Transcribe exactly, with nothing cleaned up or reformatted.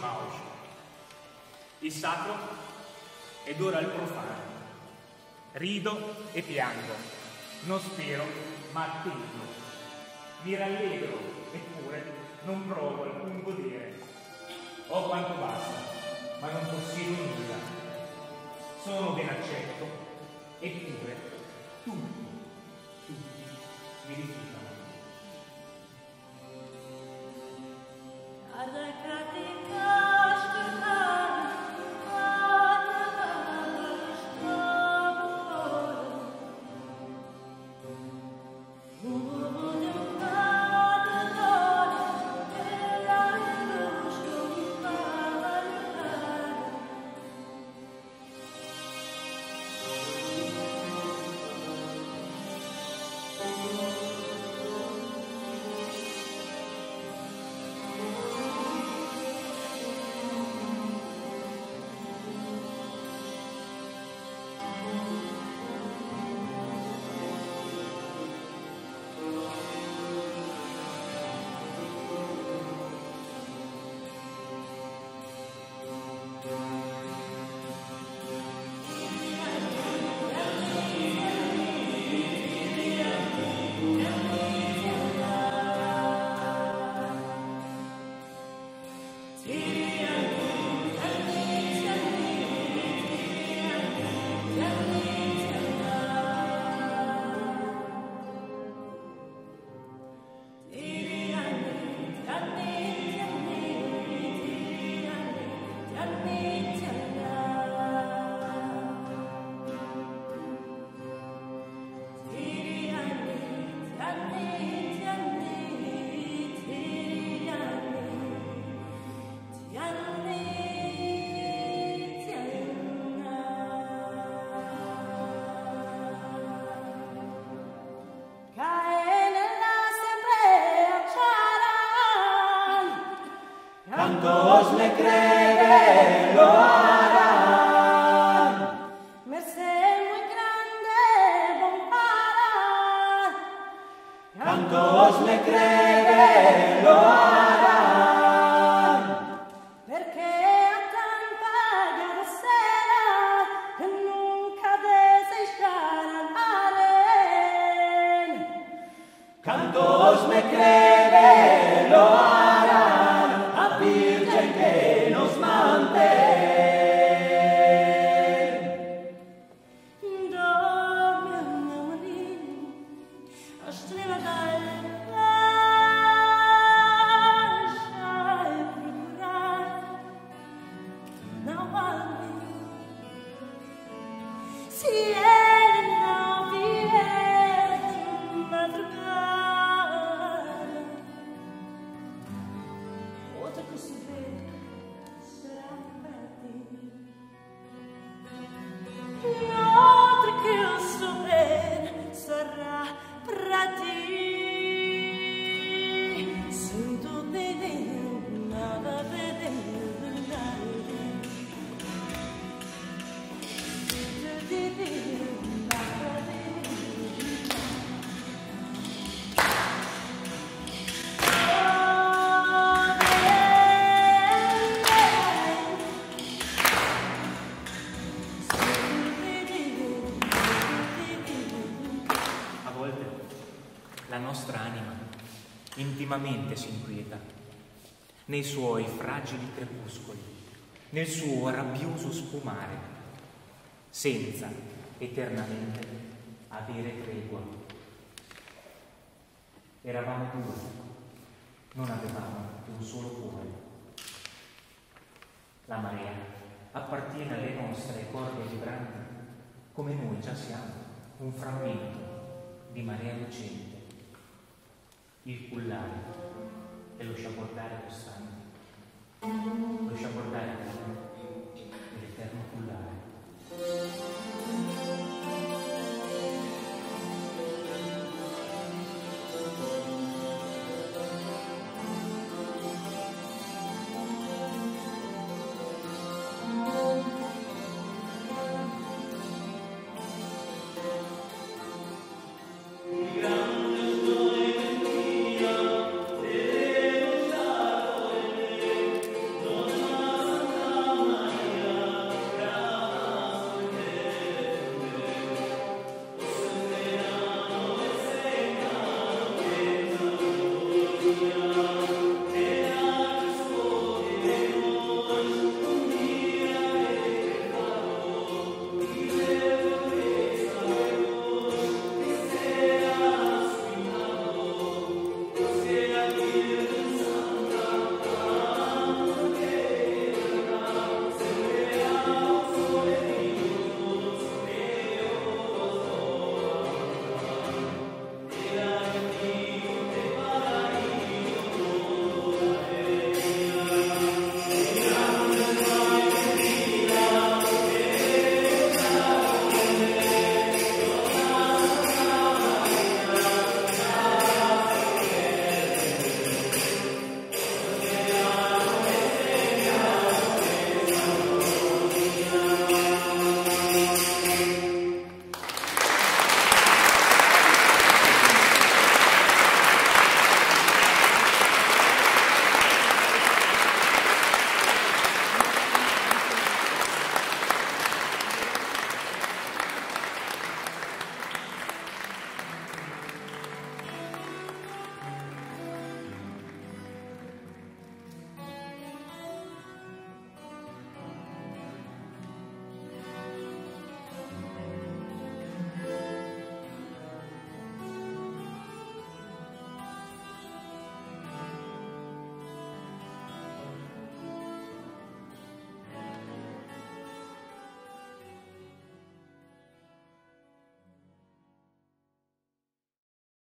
ma oggi. Il sacro ed ora il profano. Rido e piango, non spero, ma attendo. Mi rallegro, eppure non provo alcun godere. Ho quanto basta, ma non possiedo nulla. Sono ben accetto, eppure tutti, tutti mi rifiutano. Tantos le creen, lo harán. Merced muy grande, bombarán. Tantos le creen, lo harán. Perché a tanta grosera che nunca desecharán malen. Tantos le creen, lo harán. La nostra anima intimamente si inquieta nei suoi fragili crepuscoli, nel suo rabbioso spumare, senza eternamente avere tregua. Eravamo due, non avevamo un solo cuore. La marea appartiene alle nostre corde vibranti, come noi già siamo un frammento di marea lucente. Il cullare e lo sciabordare costante, lo sciabordare